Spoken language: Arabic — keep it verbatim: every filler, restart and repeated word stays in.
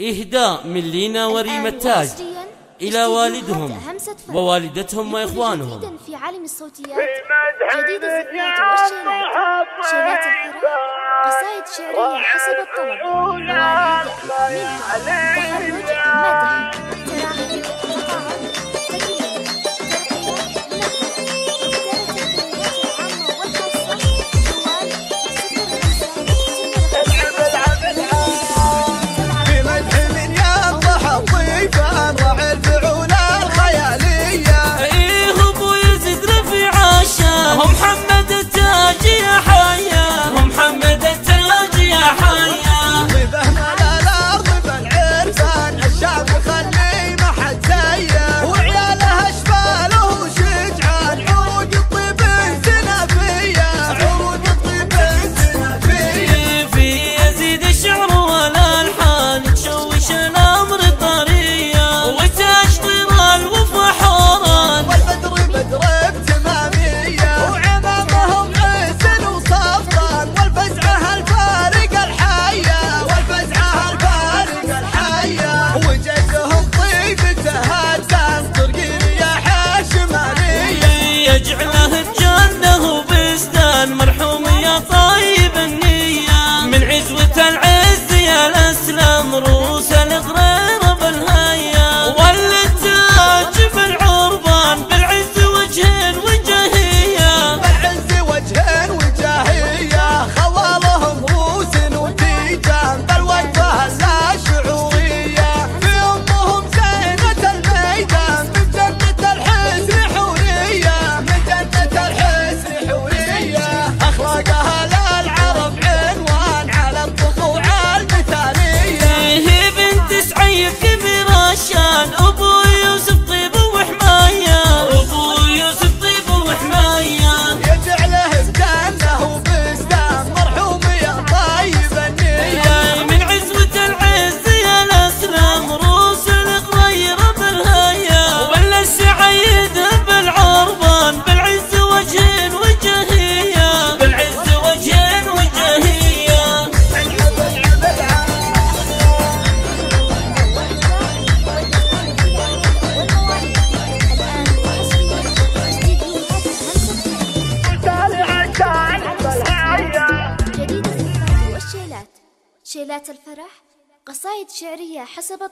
إهداء من لينا وريم التاج إلى والدهم ووالدتهم وإخوانهم في عالم الصوتيات جديد الزبنات والشيلات شيلات الحراء قصائد شعرية حسب الطلب مواليد منها تحرج مدح يجعله الجنة بستان مرحوم يا طيب النية من عزوة العز يا الأسلام رؤوس الغرير بالهيا والتاج بالعربان بالعز وجه وجاهية بالعز وجه وجاهية خوالهم رؤوس وتيجان بالوجه لا شعورية في أمهم زينة الميدان في جنة الحزن شيلات الفرح قصائد شعرية حسب